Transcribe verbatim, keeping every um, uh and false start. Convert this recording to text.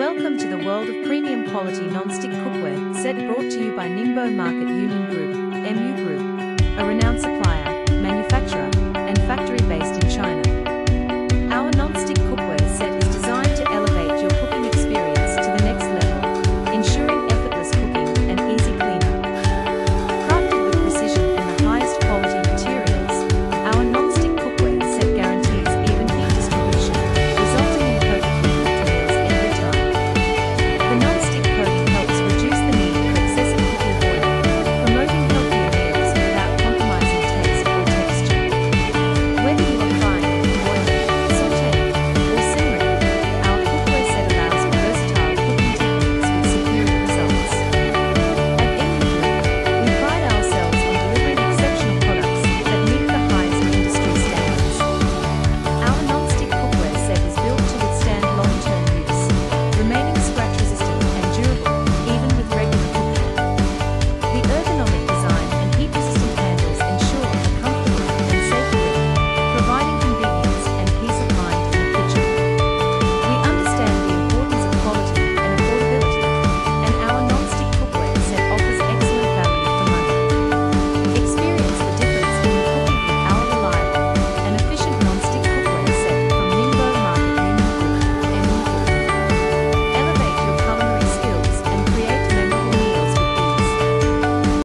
Welcome to the world of premium quality non-stick cookware, set brought to you by Ningbo Market Union Group, M U Group, a renowned